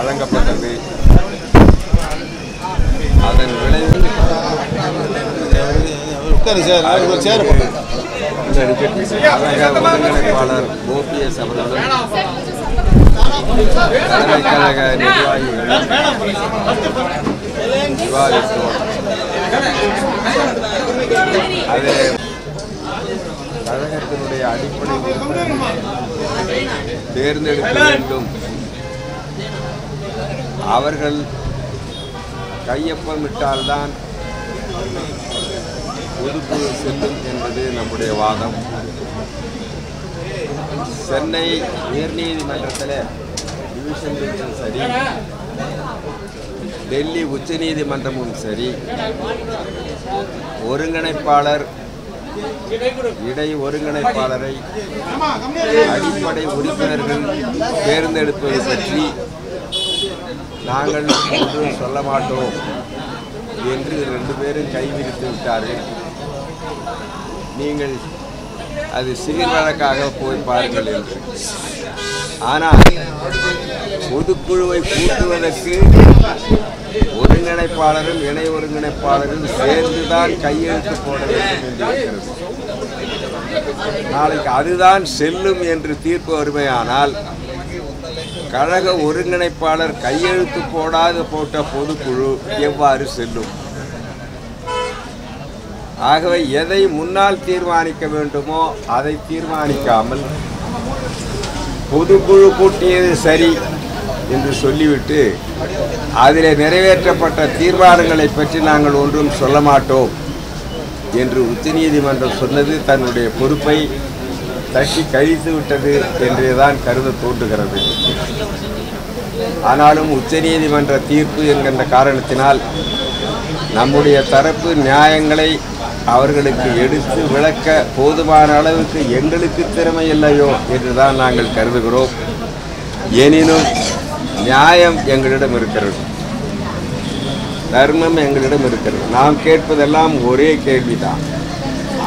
வழங்கப்பட்டது. அதன் விளைவு ஒருங்கிணைப்பாளர் ஓபிஎஸ் அவர்களும் பல்கலைக்கழக நிர்வாகிகளும் விவாதித்தோம். அது கழகத்தினுடைய அடிப்படையில் தேர்ந்தெடுக்க வேண்டும். அவர்கள் கையொப்பமிட்டால்தான் ஒதுக்கு செல்லும் என்பது நம்முடைய வாதம். சென்னை உயர்நீதிமன்றத்தில் டிவிஷன் சரி, டெல்லி உச்ச நீதிமன்றமும் சரி, ஒருங்கிணைப்பாளர் இடை ஒருங்கிணைப்பாளரை அடிப்படை உறுப்பினர்கள் தேர்ந்தெடுப்பது பற்றி நாங்கள் ஒன்றும் சொல்ல மாட்டோம் என்று ரெண்டு பேரும் கைவிரித்து விட்டார்கள். நீங்கள் அது சிவில் வழக்காக போய் பாருங்கள் என்று. ஆனால் பொதுக்குழுவை கூட்டுவதற்கு ஒருங்கிணைப்பாளரும் இணை ஒருங்கிணைப்பாளரும் சேர்ந்துதான் கையெழுத்து போட வேண்டும் என்று இருக்கிறது. நாளைக்கு அதுதான் செல்லும் என்று தீர்ப்பு வருமையானால் கழக ஒருங்கிணைப்பாளர் கையெழுத்து போடாது போட்ட பொதுக்குழு எவ்வாறு செல்லும்? ஆகவே எதை முன்னால் தீர்மானிக்க வேண்டுமோ அதை தீர்மானிக்காமல் பொதுக்குழு கூட்டியது சரி என்று சொல்லிவிட்டு அதில் நிறைவேற்றப்பட்ட தீர்மானங்களை பற்றி நாங்கள் ஒன்றும் சொல்ல மாட்டோம் என்று உச்சநீதிமன்றம் சொன்னது தன்னுடைய பொறுப்பை தட்டி கழித்து விட்டது என்றுதான் கருத தோன்றுகிறது. ஆனாலும் உச்சநீதிமன்ற தீர்ப்பு என்கின்ற காரணத்தினால் நம்முடைய தரப்பு நியாயங்களை அவர்களுக்கு எடுத்து விளக்க போதுமான அளவுக்கு எங்களுக்கு திறமை இல்லையோ என்றுதான் நாங்கள் கருதுகிறோம். எனினும் நியாயம் எங்களிடம் இருக்கிறது, தர்மம் எங்களிடம் இருக்கிறது. நாம் கேட்பதெல்லாம் ஒரே கேள்விதான்.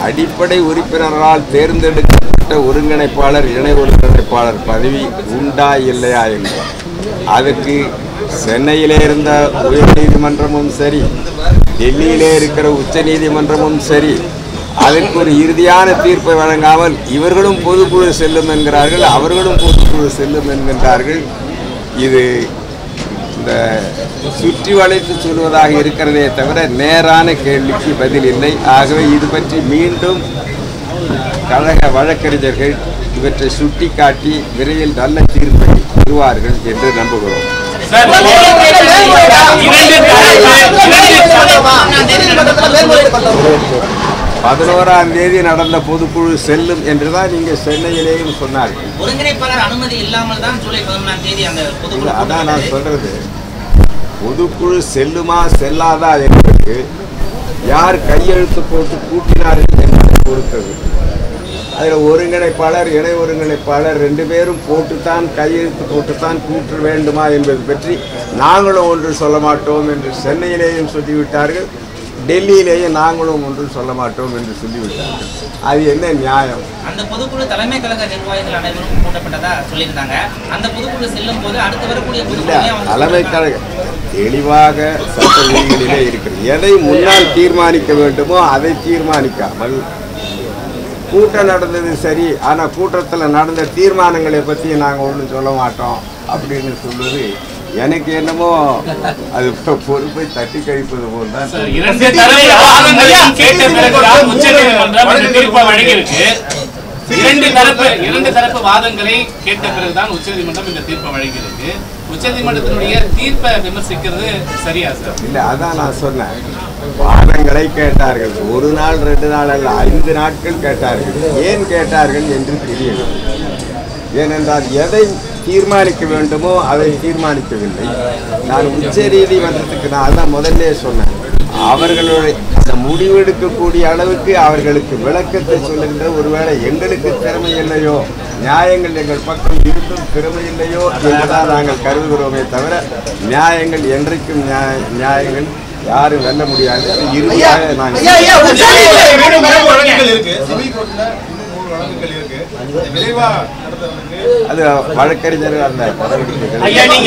அடிப்படை உறுப்பினரால் தேர்ந்தெடுக்கப்பட்ட ஒருங்கிணைப்பாளர் இணை ஒருங்கிணைப்பாளர் பதவி உண்டா இல்லையா என்று. அதற்கு சென்னையிலே இருந்த உயர்நீதிமன்றமும் சரி, டெல்லியிலே இருக்கிற உச்ச நீதிமன்றமும் சரி, அதற்கு ஒரு இறுதியான தீர்ப்பை வழங்காமல் இவர்களும் பொதுக்குழு செல்லும் என்கிறார்கள், அவர்களும் பொதுக்குழு செல்லும் என்கின்றார்கள். இது இந்த சுற்றி வளைத்து சொல்வதாக இருக்கிறதே தவிர நேரான கேள்விக்கு பதில் இல்லை. ஆகவே இது பற்றி மீண்டும் கழக வழக்கறிஞர்கள் இவற்றை சுட்டி காட்டி விரைவில் நல்ல தீர்ப்பை பெறுவார்கள் என்று நம்புகிறோம். பதினோராம் தேதி நடந்த பொதுக்குழு செல்லும் என்றுதான் நீங்க சென்னையிலேயும் சொன்னார்கள். அதான் நான் சொல்றது, பொதுக்குழு செல்லுமா செல்லாதா என்பதற்கு யார் கையெழுத்து போட்டு கூட்டினார்கள் என்பதை பொறுத்தது. அதில் ஒருங்கிணைப்பாளர் இணை ஒருங்கிணைப்பாளர் ரெண்டு பேரும் போட்டுத்தான் கையெழுத்து போட்டுத்தான் கூட்ட வேண்டுமா என்பது பற்றி நாங்களும் ஒன்று சொல்ல மாட்டோம் என்று சென்னையிலேயும் சொல்லிவிட்டார்கள். டெல்லியிலேயே நாங்களும் ஒன்றும் சொல்ல மாட்டோம் என்று சொல்லிவிட்டாங்க. அது என்ன நியாயம்? அந்த பொதுக்குழு தலைமை கழக நிர்வாகிகள் அனைவரும் கூட்டப்பட்டதா சொல்லியிருந்தாங்க. அந்த பொதுக்குழு செல்லும் போது அடுத்து வரக்கூடிய தலைமை கழக தெளிவாக சட்ட விதிகளிலே இருக்கிறது. எதை முன்னால் தீர்மானிக்க வேண்டுமோ அதை தீர்மானிக்காமல் கூட்டம் நடந்தது சரி, ஆனால் கூட்டத்தில் நடந்த தீர்மானங்களை பற்றி நாங்கள் ஒன்றும் சொல்ல மாட்டோம் அப்படின்னு சொல்வது எனக்கு என்னமோ அது பொறுப்பை தட்டி கழிப்பது போல் தான். இரண்டு தரப்பு வாதங்களை கேட்ட பிறகுதான் உச்சநீதிமன்றம் இந்த தீர்ப்பை வழங்கியிருக்கு. உச்சநீதிமன்றத்தினுடைய தீர்ப்பை விமர்சிக்கிறது சரியா சார்? இல்ல, அதான் நான் சொன்னேன். வாதங்களை கேட்டார்கள். ஒரு நாள், ரெண்டு நாள் அல்ல, 5 நாட்கள் கேட்டார்கள். ஏன் கேட்டார்கள் என்று தெரியவில்லை. ஏனென்றால் எதை தீர்மானிக்க வேண்டுமோ அதை தீர்மானிக்கவில்லை. நான் உச்ச நீதிமன்றத்துக்கு நான் அதான் முதல்லே சொன்னேன், அவர்களுடைய அந்த முடிவெடுக்கக்கூடிய அளவுக்கு அவர்களுக்கு விளக்கத்தை சொல்லுகின்ற, ஒருவேளை எங்களுக்கு திறமை இல்லையோ, நியாயங்கள் எங்கள் பக்கம் இருந்தும் திறமை இல்லையோ என்றுதான் நாங்கள் கருதுகிறோமே தவிர, நியாயங்கள் என்றைக்கும் நியாயங்கள் யாரும் வெல்ல முடியாது. இறுதியாக நாங்கள் அது வழக்கறிஞர்கள் அந்த மேல்முறையீடு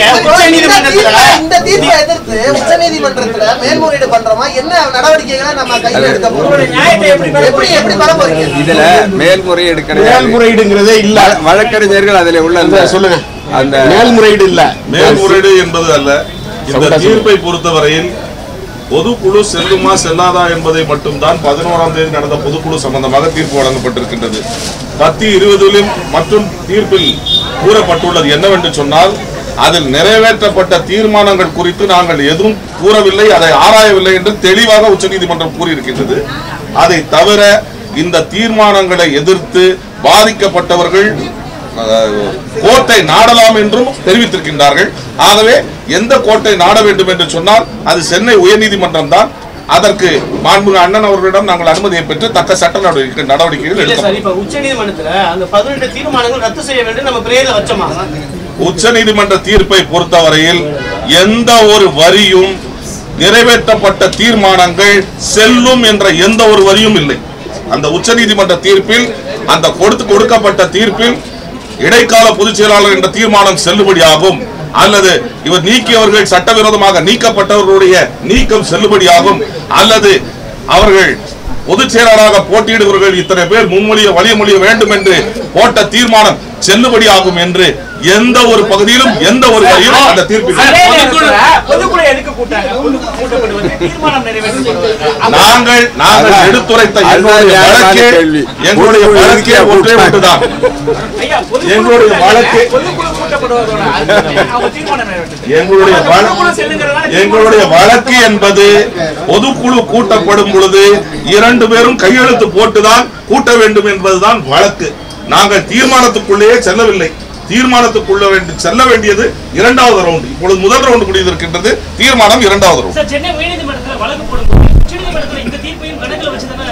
என்பது அல்ல. இந்த தீர்ப்பை பொறுத்தவரையில் பொதுக்குழு செல்லுமா செல்லாதா என்பதை மட்டும்தான் 11ஆம் தேதி நடந்த பொதுக்குழு சம்பந்தமாக தீர்ப்பு வழங்கப்பட்டிருக்கின்றது. 10, 20 மற்றும் தீர்ப்பில் கூறப்பட்டுள்ளது என்னவென்று சொன்னால், அதில் நிறைவேற்றப்பட்ட தீர்மானங்கள் குறித்து நாங்கள் எதுவும் கூறவில்லை, அதை ஆராயவில்லை என்று தெளிவாக உச்சநீதிமன்றம் கூறியிருக்கின்றது. அதை தவிர இந்த தீர்மானங்களை எதிர்த்து பாதிக்கப்பட்டவர்கள் கோட்டை நாடலாம் என்றும் தெரிவித்திருக்கின்றார்கள். ஆகவே எந்த கோட்டை நாட வேண்டும் என்று சொன்னால் அது சென்னை உயர்நீதிமன்றம் தான். அதற்கு மாண்புமிகு அண்ணன் அவர்களிடம் நாங்கள் அனுமதியை பெற்று தக்க சட்ட நடவடிக்கைகள் எடுக்கலாம். உச்சநீதிமன்ற தீர்ப்பை பொறுத்தவரையில் எந்த ஒரு வரியும் நிறைவேற்றப்பட்ட தீர்மானங்கள் செல்லும் என்ற எந்த ஒரு வரியும் இல்லை. அந்த உச்சநீதிமன்ற தீர்ப்பில் அந்த கொடுக்கப்பட்ட தீர்ப்பில் இடைக்கால பொதுச் செயலாளர் என்ற தீர்மானம் செல்லுபடியாகும், அல்லது இவர் நீக்கியவர்கள் சட்டவிரோதமாக நீக்கப்பட்டவர்களுடைய நீக்கம் செல்லுபடியாகும், அல்லது அவர்கள் பொதுச் செயலாளராக போட்டியிடுவர்கள் இத்தனை பேர் முன்மொழிய வழிமொழிய வேண்டும் என்று போட்ட தீர்மானம் செல்லுபடியாகும் என்று எந்த ஒரு பகுதியிலும் எந்த ஒரு வகையிலும் அந்த தீர்ப்பில் நாங்கள் எடுத்துரைத்த எங்களுடைய வழக்கே ஒன்றே ஒன்றுதான். எங்களுடைய வழக்கு என்பது பொதுக்குழு கூட்டப்படும் பொழுது 2 பேரும் கையெழுத்து போட்டுதான் கூட்ட வேண்டும் என்பதுதான் வழக்கு. நாங்கள் தீர்மானத்துக்குள்ளேயே செல்லவில்லை. தீர்மானத்துக்குள்ள செல்ல வேண்டியது 2வது ரவுண்ட். இப்பொழுது முதல் ரவுண்ட் முடிந்திருக்கின்றது, தீர்மானம் 2வது ரவுண்ட். சென்னை உயர்நீதிமன்றத்தில் வழக்கு போடும்போது உச்சநீதிமன்றத்தில் இந்த தீர்ப்பையும் கணக்கில் வச்சு தானே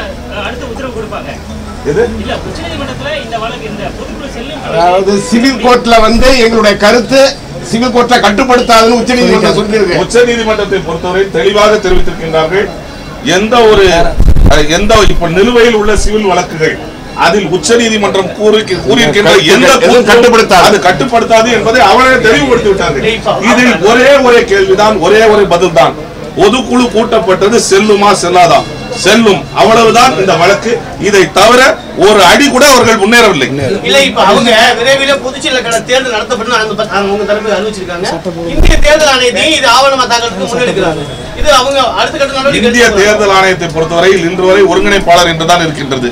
அடுத்த உத்தரவு கொடுப்பாங்க. உச்சநீதிமன்றத்தில் இந்த வழக்கு இந்த பொதுக்குழு செல்லும், அதாவது சிவில் கோர்ட்ல வந்து எங்களுடைய கருத்து சிவில் கோர்ட்டை கட்டுப்படுத்தாதுன்னு உச்சநீதிமன்றம் சொல்லியிருக்கு. உச்சநீதிமன்றத்தை பொறுத்தவரை தெளிவாக தெரிவித்திருக்கின்றார்கள், இப்ப நிலுவையில் உள்ள சிவில் வழக்குகள் அதில் உச்சநீதிமன்றம் கட்டுப்படுத்தாது என்பதை அவரே தெளிவுபடுத்தி விட்டார்கள். இதில் ஒரே கேள்விதான், ஒரே பதில் தான், பொதுக்குழு கூட்டப்பட்டது செல்லுமா செல்லாதா? செல்லும், அவ்வளவுதான் இந்த வழக்கு. இதை தவிர ஒரு அடி கூட அவர்கள் முன்னேறவில்லை. இந்திய தேர்தல் ஆணையத்தை பொறுத்தவரையில் இன்று வரை ஒருங்கிணைப்பாளர் என்றுதான் இருக்கின்றது.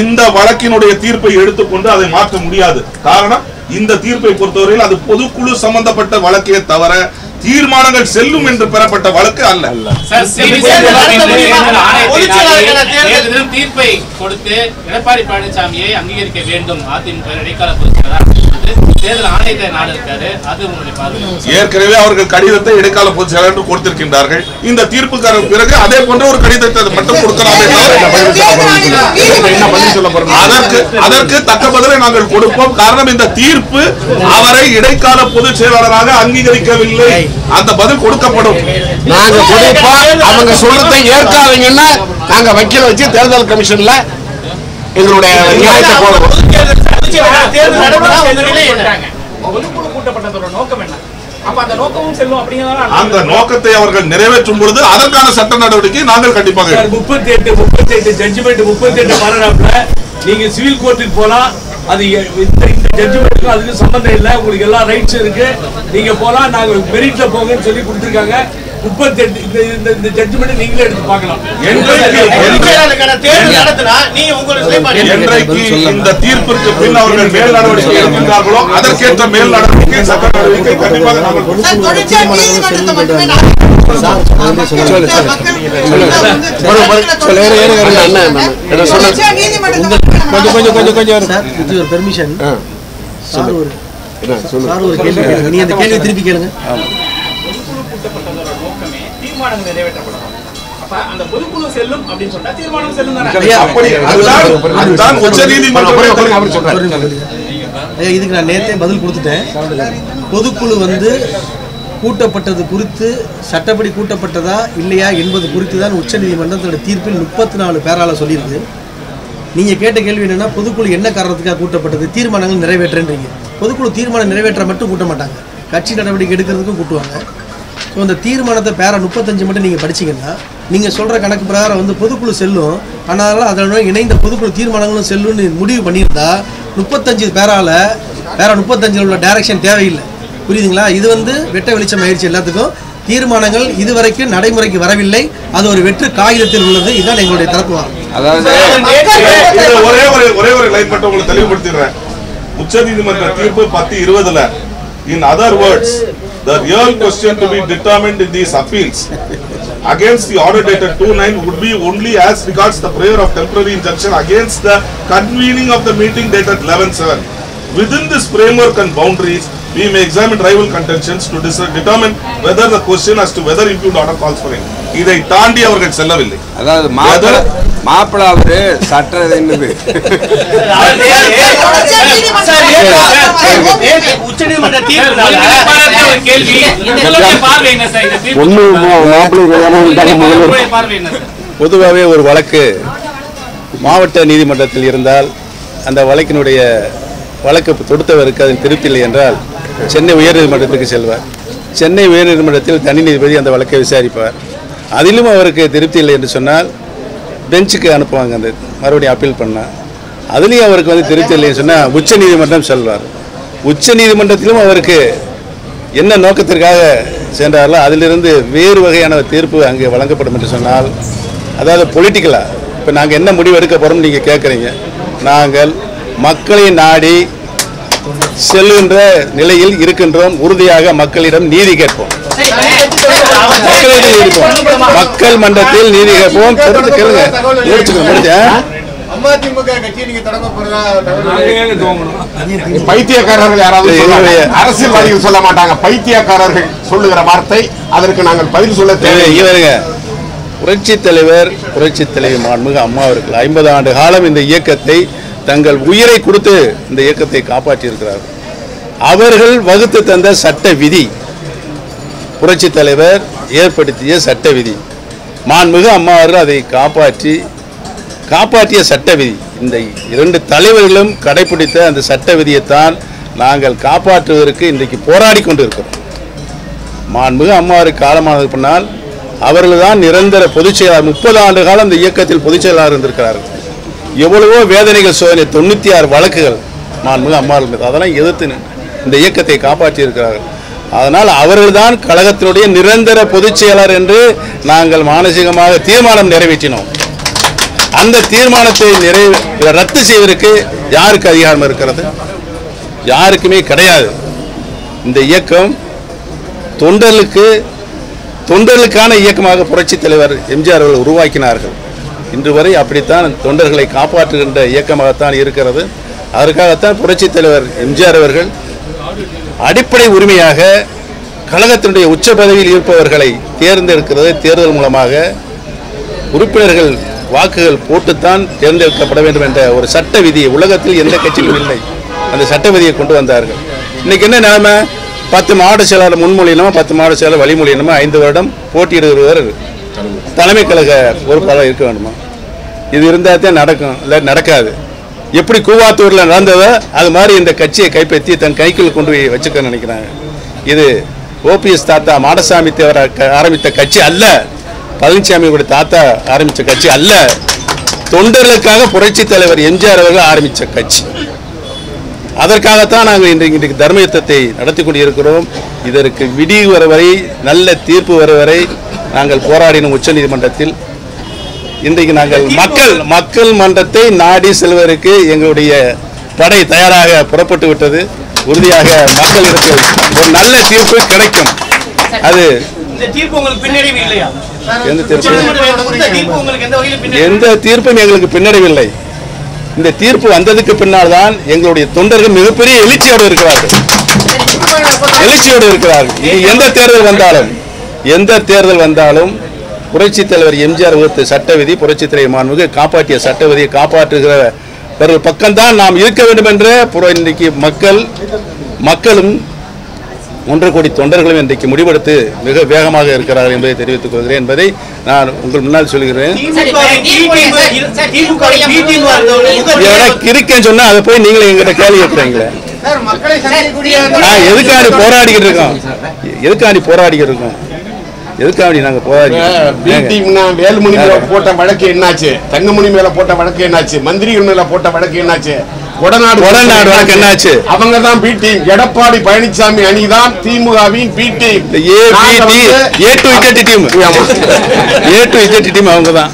இந்த வழக்கினுடைய தீர்ப்பை எடுத்துக்கொண்டு அதை மாற்ற முடியாது. காரணம், இந்த தீர்ப்பை பொறுத்தவரையில் அது பொதுக்குழு சம்பந்தப்பட்ட வழக்கே தவிர தீர்மானங்கள் செல்லும் என்று பெறப்பட்ட வழக்கு அல்ல. தீர்ப்பை கொடுத்து எடப்பாடி பழனிசாமியை அங்கீகரிக்க வேண்டும். ஏற்கனவே அவர்கள் கடிதத்தை இடைக்கால பொதுச் செயலாளர் கொடுத்திருக்கின்றார்கள். இந்த தீர்ப்புக்கான பிறகு அதே போன்ற ஒரு கடிதத்தை மட்டும் கொடுக்கலாம். அதற்கு தக்க பதிலை நாங்கள் கொடுப்போம். காரணம், இந்த தீர்ப்பு அவரை இடைக்கால பொதுச் செயலாளராக அங்கீகரிக்கவில்லை. அந்த பதில் கொடுக்கப்படும். நாங்க கொடுப்போம். அவங்க சொல்றதை ஏற்காதீங்கன்னா நாங்க வக்கீல் வச்சு தேர்தல் கமிஷன்ல எங்களுடைய நியாயத்தை போடுவோம். அந்த நோக்கத்தை அவர்கள் நிறைவேற்றும் பொழுது அதற்கான சட்ட நடவடிக்கை நாங்கள் கண்டிப்பாக 38 ஜட்ஜ்மெண்ட் 38 பாராகிராஃப்ல நீங்க சிவில் கோர்ட்டுக்கு போலாம். அது இந்த ஜட்ஜ்மெண்ட்டுக்கும் அதுக்கு சம்பந்தம் இல்லை. உங்களுக்கு எல்லா ரைட்ஸும் இருக்கு, நீங்க போலாம், நாங்கள் மெரிட்ல போங்கன்னு சொல்லி கொடுத்துருக்காங்க. 38 ஜட்ஜ்மெண்ட் நீங்களே எடுத்து பார்க்கலாம். என்றைக்கு இந்த தீர்ப்பிற்கு பின் அவர்கள் மேல் நடவடிக்கை எடுக்கின்றார்களோ அதற்கேற்ற மேல் நடவடிக்கை சட்ட நடவடிக்கை கண்டிப்பாக நாங்கள் கொஞ்சம் Sir, கூட்டப்பட்டது குறித்து சட்டப்படி கூட்டப்பட்டதா இல்லையா என்பது குறித்து தான் உச்சநீதிமன்றத்தோட தீர்ப்பில் 34 பேரால சொல்லியிருக்கு. நீங்க கேட்ட கேள்வி என்னன்னா பொதுக்குழு என்ன காரணத்துக்காக கூட்டப்பட்டது? தீர்மானங்கள் நிறைவேற்றன்றீங்க. பொதுக்குழு தீர்மானம் நிறைவேற்ற மட்டும் கூட்ட மாட்டாங்க. கட்சி நடவடிக்கை எடுக்கிறதுக்கு கூட்டுவாங்க. சோ அந்த தீர்மானத்தை பேரா 35 மட்டும் நீங்க படிச்சீங்கன்னா நீங்க சொல்ற கணக்கு பிரகாரம் வந்து பொதுக்குழு செல்லும். ஆனாலும் அதனோட இணைந்த பொதுக்குழு தீர்மானங்களும் செல்லும்னு முடிவு பண்ணியிருந்தா 35 பேரால பேரா 35ல உள்ள டைரக்ஷன் தேவையில்லை. புரியுதுங்களா? இது வந்து வெட்ட வெளிச்சம் ஆயிடுச்சு எல்லாத்துக்கும். தீர்மானங்கள் இதுவரைக்கும் நடைமுறைக்கு வரவில்லை. அது ஒரு வெற்று காகிதத்தில் உள்ளது. இதான் எங்களுடைய தரப்பு வாதம். அதாவது ஒரே ஒரு லைட் மட்டும் உங்களுக்கு தெளிவுபடுத்திடுறேன். உச்சநீதிமன்ற தீர்ப்பு 10-20ல in other words the real question to be determined in these appeals against the order dated 29 would be only as regards the prayer of temporary injunction against the convening of the meeting dated 11/7. Within this framework and boundaries, we may examine rival contentions to determine whether the question as to whether impugned order calls for it. இதை தாண்டி அவர்கள் செல்லவில்லை. அதாவது மாப்பிள அவரு சட்ட என்னது உச்சநீதிமன்ற தீர்ப்பு. பொதுவாகவே ஒரு வழக்கு மாவட்ட நீதிமன்றத்தில் இருந்தால் அந்த வழக்கினுடைய வழக்கு தொடுத்தவருக்கு அது திருப்தி இல்லை என்றால் சென்னை உயர்நீதிமன்றத்திற்கு செல்வார். சென்னை உயர்நீதிமன்றத்தில் தனி நீதிபதி அந்த வழக்கை விசாரிப்பார். அதிலும் அவருக்கு திருப்தி இல்லை என்று சொன்னால் பெஞ்சுக்கு அனுப்புவாங்க. அந்த மறுபடியும் அப்பீல் பண்ணால் அதுலேயும் அவருக்கு வந்து திருப்தி இல்லைன்னு சொன்னால் உச்ச நீதிமன்றம் செல்வார். உச்ச நீதிமன்றத்திலும் அவருக்கு என்ன நோக்கத்திற்காக சென்றார்களோ அதிலிருந்து வேறு வகையான தீர்ப்பு அங்கே வழங்கப்படும் என்று சொன்னால், அதாவது பொலிட்டிக்கலாக இப்போ நாங்கள் என்ன முடிவு எடுக்க போகிறோம்னு நீங்கள் கேட்குறீங்க. நாங்கள் மக்களை நாடி செல்கின்ற நிலையில் இருக்கின்றோம். உறுதியாக மக்களிடம் நீதி கேட்போம். மக்கள் மன்றத்தில் நீதி கேட்போம். பைத்தியக்காரர்கள் யாராவது அரசியல்வாதிகள் சொல்ல மாட்டாங்க. பைத்தியக்காரர்கள் சொல்லுகிற வார்த்தை, அதற்கு நாங்கள் பதில் சொல்ல தேவையில்லை. புரட்சி தலைவி மாண்புமிகு அம்மா அவர்கள் 50 ஆண்டு காலம் இந்த இயக்கத்தை தங்கள் உயிரை கொடுத்து இந்த இயக்கத்தை காப்பாற்றியிருக்கிறார்கள். அவர்கள் வகுத்து தந்த சட்ட விதி, புரட்சி தலைவர் ஏற்படுத்திய சட்ட விதி, மாண்புமிகு அம்மா அவர்கள் அதை காப்பாற்றிய சட்ட விதி, இந்த 2 தலைவர்களும் கடைபிடித்த அந்த சட்ட விதியைத்தான் நாங்கள் காப்பாற்றுவதற்கு இன்றைக்கு போராடி கொண்டிருக்கிறோம். மாண்புமிகு அம்மா அவர்கள் காலமானது பின்னால் அவர்கள் தான் நிரந்தர பொதுச் செயலாளர். 30 ஆண்டு காலம் இந்த இயக்கத்தில் பொதுச் செயலாளர் இருந்திருக்கிறார்கள். எவ்வளவோ வேதனைகள், சோதனை, 96 வழக்குகள் மாண்புமிகு அம்மாள் மீது, அதெல்லாம் எதிர்த்து இந்த இயக்கத்தை காப்பாற்றி இருக்கிறார்கள். அதனால் அவர்கள்தான் கழகத்தினுடைய நிரந்தர பொதுச் செயலாளர் என்று நாங்கள் மானசீகமாக தீர்மானம் நிறைவேற்றினோம். அந்த தீர்மானத்தை ரத்து செய்வதற்கு யாருக்கு அதிகாரம் இருக்கிறது? யாருக்குமே கிடையாது. இந்த இயக்கம் தொண்டர்களுக்கான இயக்கமாக புரட்சித் தலைவர் எம்ஜிஆர் அவர்கள் உருவாக்கினார்கள். இன்று வரை அப்படித்தான் தொண்டர்களை காப்பாற்றுகின்ற இயக்கமாகத்தான் இருக்கிறது. அதற்காகத்தான் புரட்சித் தலைவர் எம்ஜிஆர் அவர்கள் அடிப்படை உரிமையாக கழகத்தினுடைய உச்ச பதவியில் இருப்பவர்களை தேர்ந்தெடுக்கிறது. தேர்தல் மூலமாக உறுப்பினர்கள் வாக்குகள் போட்டுத்தான் தேர்ந்தெடுக்கப்பட வேண்டும் என்ற ஒரு சட்ட விதி உலகத்தில் எந்த கட்சியிலும் இல்லை. அந்த சட்ட விதியை கொண்டு வந்தார்கள். இன்னைக்கு என்ன நிலைமை? 10 மாவட்ட செயலாளர் முன்மொழியினமும் 10 மாவட்ட செயலாளர் வழிமொழியினமும் 5 வருடம் போட்டியிடுகிறவர் தலைமை கழக பொறுப்பாளர் இருக்க வேண்டுமா? இது இருந்தால் தான் நடக்கும், இல்லை நடக்காது. எப்படி கூவாத்தூரில் நடந்ததோ அது மாதிரி இந்த கட்சியை கைப்பற்றி தன் கைக்குள் கொண்டு போய் வச்சுக்க நினைக்கிறாங்க. இது ஓபிஎஸ் தாத்தா மாடசாமி தேவர் ஆரம்பித்த கட்சி அல்ல, பழனிசாமியோட தாத்தா ஆரம்பித்த கட்சி அல்ல, தொண்டர்களுக்காக புரட்சி தலைவர் எம்ஜிஆர் அவர்கள் ஆரம்பித்த கட்சி. அதற்காகத்தான் நாங்கள் இன்றைக்கு தர்ம யுத்தத்தை நடத்தி கொண்டிருக்கிறோம். இதற்கு விடிவு வர வரை, நல்ல தீர்ப்பு வர வரை நாங்கள் போராடினோம். உச்ச நீதிமன்றத்தில் இன்றைக்கு நாங்கள் மக்கள் மன்றத்தை நாடி செல்வதற்கு எங்களுடைய படை தயாராக புறப்பட்டு விட்டது. உறுதியாக மக்களுக்கு ஒரு நல்ல தீர்ப்பு கிடைக்கும். அது எந்த தீர்ப்பும் எங்களுக்கு பின்னடைவில்லை. இந்த தீர்ப்பு வந்ததுக்கு பின்னால் தான் எங்களுடைய தொண்டர்கள் மிகப்பெரிய எழுச்சியோடு இருக்கிறார்கள். எந்த தேர்தல் வந்தாலும் புரட்சித் தலைவர் எம்ஜிஆர் வகுத்த சட்ட விதி, புரட்சித் தலைவர் மாண்புமிகு காப்பாற்றிய சட்ட விதியை காப்பாற்றுகிற பக்கம்தான் நாம் இருக்க வேண்டும் என்று இன்றைக்கு மக்களும் 1 கோடி தொண்டர்களும் இன்றைக்கு முடிவெடுத்து மிக வேகமாக இருக்கிறார்கள் என்பதை தெரிவித்துக் கொள்கிறேன் என்பதை நான் உங்கள் முன்னால் சொல்கிறேன். இருக்கேன்னு சொன்னா அதை போய் நீங்களே எங்கிட்ட கேள்வி கேட்குறீங்களே. எதுக்காண்டி போராடிக்கிட்டு இருக்கோம்? வேலுமணி மேல போட்ட வழக்கு என்னாச்சு? தங்கமணி மேல போட்ட வழக்கு என்னாச்சு? மந்திரிகள் மேல போட்ட வழக்கு என்னாச்சு? அவங்க தான் பி டீம். எடப்பாடி பழனிசாமி அணி தான் திமுகவின் பி டீம்.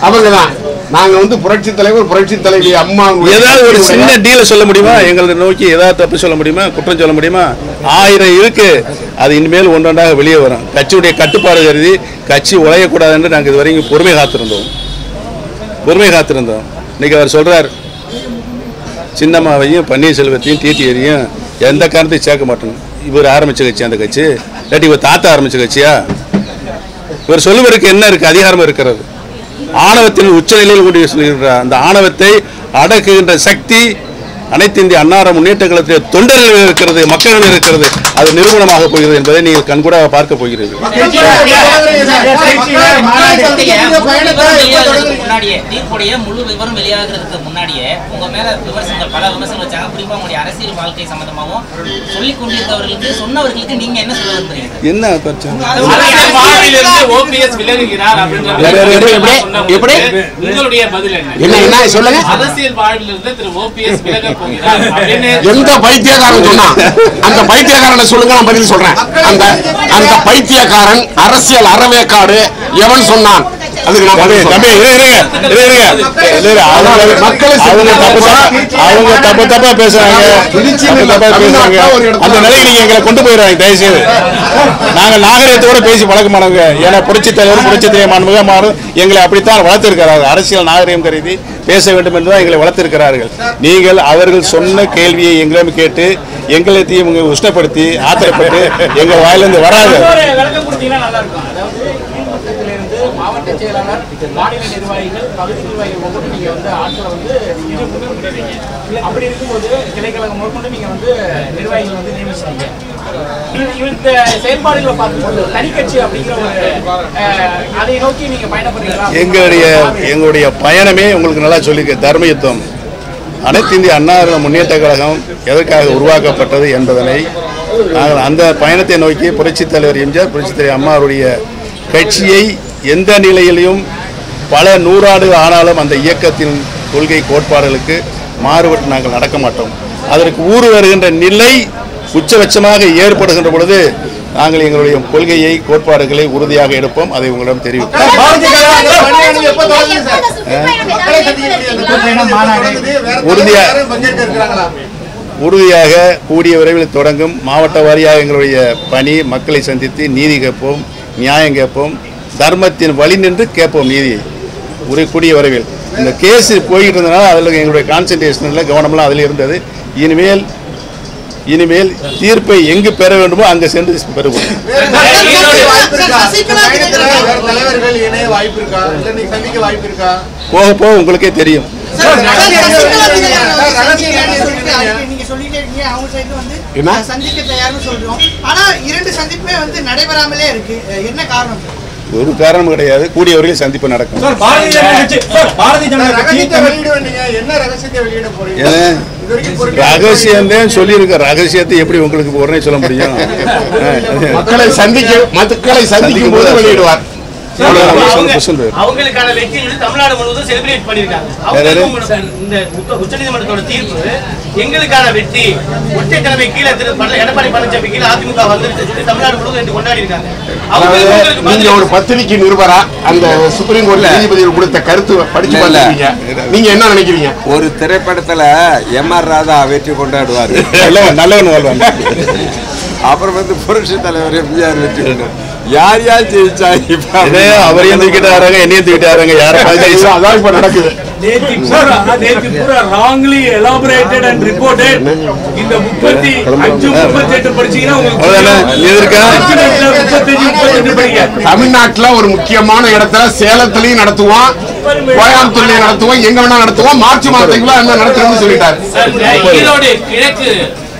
அவங்க தான் நாங்க புரட்சி தலைவர் புரட்சி தலைவி அம்மா ஏதாவது ஒரு சின்ன டீல சொல்ல முடியுமா? எங்களை நோக்கி ஏதாவது தப்பு சொல்ல முடியுமா? குற்றம் சொல்ல முடியுமா? 1000 இருக்கு. அது இனிமேல் ஒன்றொன்றாக வெளியே வரும். கட்சியுடைய கட்டுப்பாடு கருதி கட்சி உழையக்கூடாது என்று நாங்கள் இதுவரைக்கும் பொறுமை காத்திருந்தோம். இன்னைக்கு அவர் சொல்றார், சின்னம்மாவையும் பன்னீர்செல்வத்தையும் டிடிஆரையும் எந்த காரணத்தையும் சேர்க்க மாட்டோம். இவர் ஆரம்பிச்ச கட்சி, அந்த கட்சி இல்லாட்டி இவர் தாத்தா ஆரம்பிச்ச கட்சியா? இவர் சொல்லுவருக்கு என்ன இருக்கு? அதிகாரம் இருக்கிறது. ஆணவத்தின் உச்சநிலையில் கூடிய சொல்கிறார். அந்த ஆணவத்தை அடக்குகின்ற சக்தி அனைத்து இந்திய அன்னார முன்னேற்ற கழகத்தில் தொண்டர்கள் இருக்கிறது, மக்களிடம் இருக்கிறது. அது நிரூபணமாக போகிறது என்பதை நீங்கள் கண்கூட பார்க்க போகிறீர்கள். முழு விவரம் வெளியாகிறதுக்கு முன்னாடியே உங்க மேல விமர்சனங்கள், பல விமர்சனங்கள் வச்சாங்க. குறிப்பா உங்களுடைய அரசியல் வாழ்க்கை சம்பந்தமாகவும் சொல்லிக் கொண்டிருந்தவர்களுக்கு, சொன்னவர்களுக்கு நீங்க என்ன சொல்ல விரும்புறீங்க? என்ன ஓபிஎஸ் விலகுகிறார் அப்படின்ற சொல்லுங்க. அரசியல் வாழ்விலிருந்து திரு ஓபிஎஸ் விலக எந்த பைத்தியக்காரன் சொன்னா அந்த பைத்தியக்காரனை சொல்லுங்க, நான் பதில் சொல்றேன். அந்த பைத்தியக்காரன் அரசியல் அறவேக்காடு எவன் சொன்னான்? அரசியல் நாகரிகம் கருதி பேச வேண்டும் என்றுதான் எங்களை வளர்த்திருக்கிறார்கள். நீங்கள் அவர்கள் சொன்ன கேள்வியை எங்களிடம் கேட்டு எங்களையும் உஷ்ணப்படுத்தி ஆத்திரப்பட்டு எங்க வாயிலிருந்து வராது. மாவட்ட செயலாளர், மாநில நிர்வாகிகள், பகுதி நிர்வாகிகள் ஒவ்வொன்றும் நீங்கள் ஆட்களை முன்னிறுவீங்க. அப்படி இருக்கும்போது கிளைக்கழகம் மேற்கொண்டு நீங்கள் நிர்வாகிகள் நியமிச்சிட்டீங்க. இந்த செயல்பாடுகளை பார்க்கும்போது தனிக்கட்சி அப்படிங்கிற அதை நோக்கி நீங்கள் பயணப்படுறீங்களா? எங்களுடைய பயணமே உங்களுக்கு நல்லா சொல்லிக்க தர்மயுத்தம். அனைத்து இந்திய அண்ணா முன்னேற்ற கழகம் எதற்காக உருவாக்கப்பட்டது என்பதனை நாங்கள் அந்த பயணத்தை நோக்கி புரட்சித் தலைவர் எம்ஜிஆர், புரட்சித் தலைவர் அம்மா அவருடைய கட்சியை எந்த நிலையிலையும் பல நூறாண்டு ஆனாலும் அந்த இயக்கத்தின் கொள்கை கோட்பாடுகளுக்கு மாறுபட்டு நாங்கள் நடக்க மாட்டோம். அதற்கு ஊறு வருகின்ற நிலை உச்சபட்சமாக ஏற்படுகின்ற பொழுது நாங்கள் எங்களுடைய கொள்கையை, கோட்பாடுகளை உறுதியாக எடுப்போம். அதை உங்களிடம் தெரிவிப்போம். உறுதியாக கூடிய விரைவில் தொடங்கும். மாவட்ட வாரியாக எங்களுடைய பணி. மக்களை சந்தித்து நீதி கேட்போம், நியாயம் கேட்போம், தர்மத்தின் வழி நின்று கேட்போம் நீதியை. ஒரு கூடிய வரைவில் இந்த கேஸு போய்கிட்டு இருந்ததுனால அதில் எங்களுடைய கான்சன்ட்ரேஷனில் கவனம்லாம் அதில் இருந்தது. இனிமேல் தீர்ப்பை எங்கு பெற வேண்டுமோ அங்கே சென்று பெறுவோம். போக போக உங்களுக்கே தெரியும். என்ன சந்திக்க தயார்னு சொல்றோம், ஆனா 2 சந்திப்பே நடைபெறாமலே இருக்கு. என்ன காரணம்? ஒரு காரணமும் கிடையாது. கூடியவர்கள் சந்திப்பு நடக்கும். ரகசியம் தான் சொல்லியிருக்க. ரகசியத்தை எப்படி உங்களுக்கு உடனே சொல்ல முடியும்? மக்களை சந்திக்கும் போது வெளியிடுவார். அவங்களுக்கான வெற்றிகள் தமிழ்நாடு முழுவதும் செலிப்ரேட் பண்ணிருக்காங்க. இந்த உச்சநீதிமன்றத்தோட தீர்ப்பு எங்களுக்கான வெற்றி. ஒற்றைக்கிழமை கீழே எடப்பாடி பழனிசாமி கீழே அதிமுக வந்து தமிழ்நாடு முழுவதும் கொண்டாடி இருக்காங்க. ஒரு பத்திரிகை நிருபரா அந்த சுப்ரீம் கோர்ட்ல நீதிபதிகள் கொடுத்த கருத்து படிச்சு பாருங்க. நீங்க என்ன நினைக்கிறீங்க? ஒரு திரைப்படத்துல எம்.ஆர். ராதா வெற்றி கொண்டாடுவாரு, நல்லவன் வாழ்வாங்க. அப்புறம் புரட்சி தலைவர் எம்ஜிஆர் வெற்றி கொண்டாடுவார். They wrongly elaborated and reported in the Mukherjee. I am not sure.